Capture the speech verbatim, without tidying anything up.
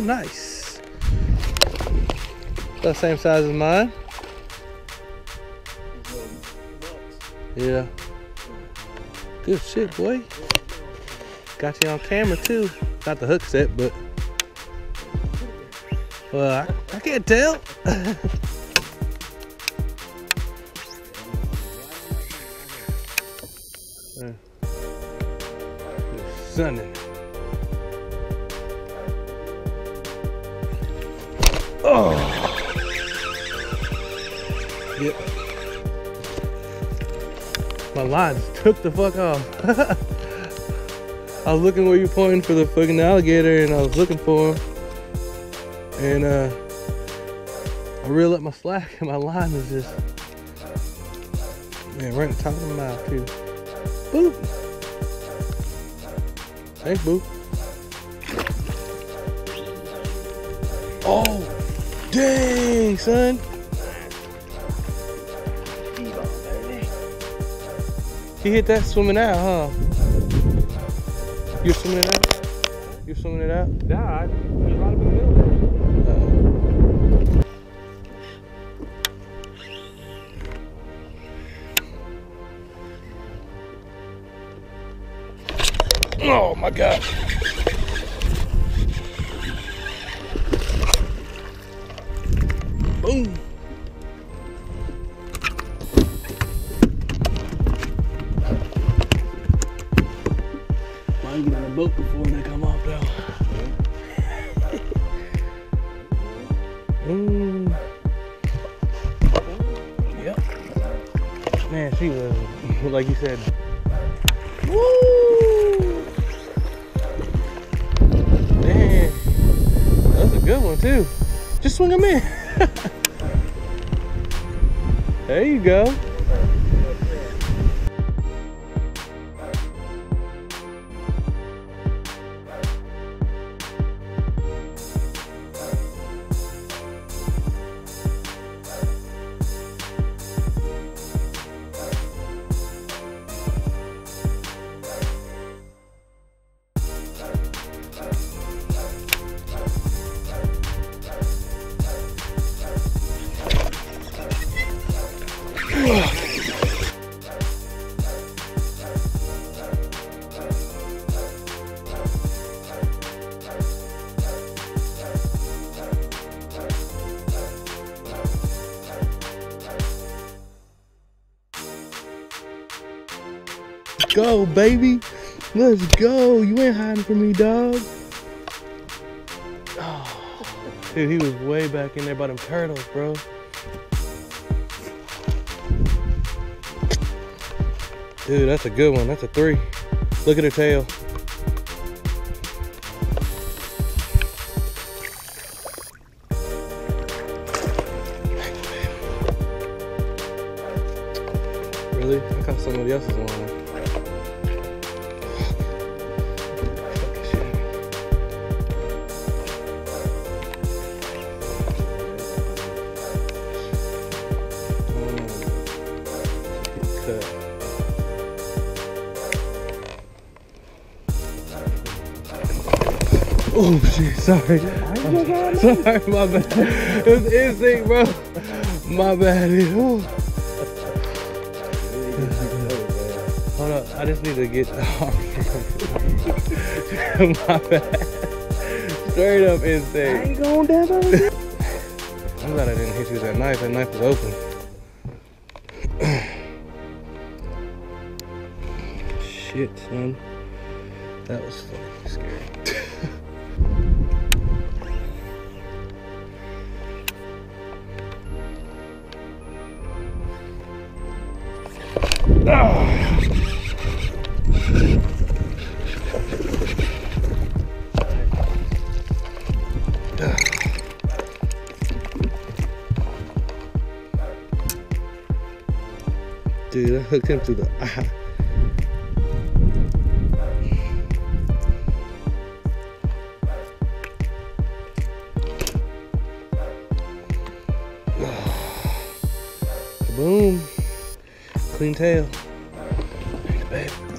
Ooh, nice. That same size as mine. Yeah. Good shit, boy. Got you on camera too. Not the hook set, but well, I, I can't tell. Sunday. Oh. Yep. My line just took the fuck off. I was looking where you pointing for the fucking alligator, and I was looking for him. And uh, I reeled up my slack, and my line was just, man, right in the top of my mouth too. Boop. Thanks, boo. Oh, dang, son. He hit that swimming out, huh? You're swimming it out? You're swimming it out? Nah, there's a lot of people in there. Oh my God. Boom. Why don't you get on a boat before they come off though? Ooh. Yep. Man, she was, like you said. Woo! Good one too. Just swing them in. There you go. Go, baby. Let's go. You ain't hiding from me, dog. Oh, dude, he was way back in there by them turtles, bro. Dude, that's a good one. That's a three. Look at her tail. Really? I caught somebody else's one. Oh shit, sorry. I'm sorry, my bad. It was instinct, bro. My bad. Oh. Hold up, I just need to get my bad. Straight up instinct. I ain't going down by the I'm glad I didn't hit you with that knife. That knife was open. Shit, son. That was fucking scary. Dude, I hooked him through the eye. Boom. Clean tail. Baby.